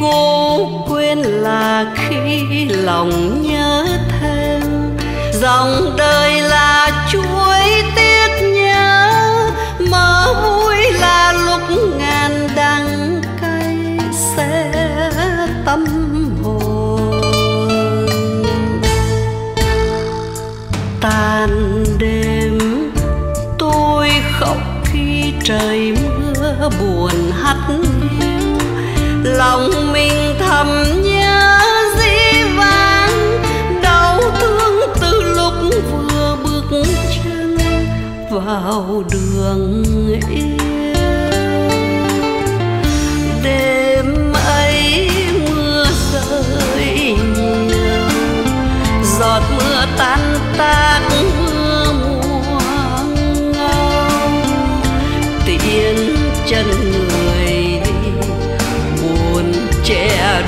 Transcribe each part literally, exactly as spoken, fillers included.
cô quên là khi lòng nhớ thêm dòng đời là chuối tiếc nhớ, mơ vui là lúc ngàn đắng cay xé tâm hồn. Tàn đêm tôi khóc khi trời mưa buồn hắt, lòng mình thầm nhớ dĩ vãng đau thương từ lúc vừa bước chân vào đường yêu. Đêm ấy mưa rơi nhiều, giọt mưa tan tác mưa mùa ngâu, tiễn chân người buồn che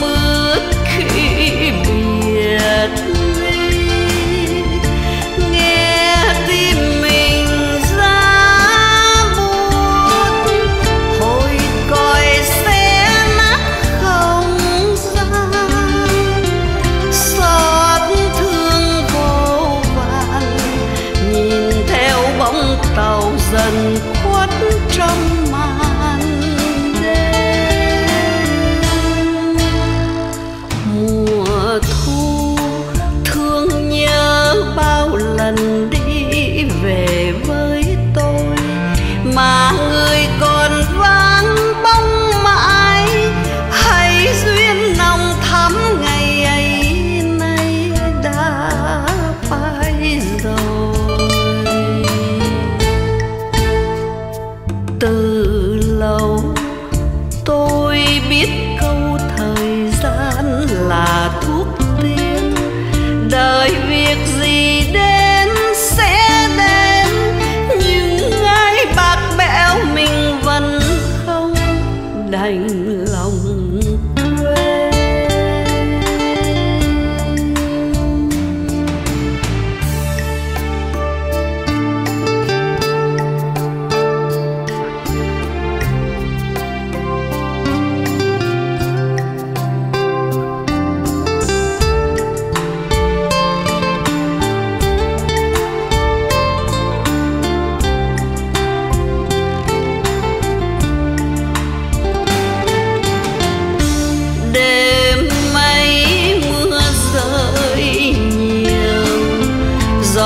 ướt khi biệt ly. Nghe tim mình giá buốt, hồi còi xé nát không gian, xót thương vô vàn nhìn theo bóng tàu dần khuất trong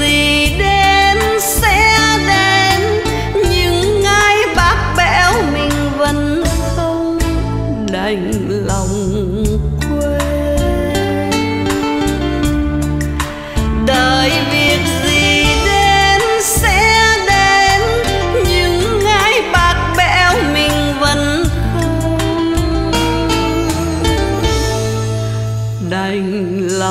gì đến sẽ đến, nhưng ai bác bẽo mình vẫn không đành lòng quên. Đời việc gì đến sẽ đến, nhưng ai bác bẽo mình vẫn đành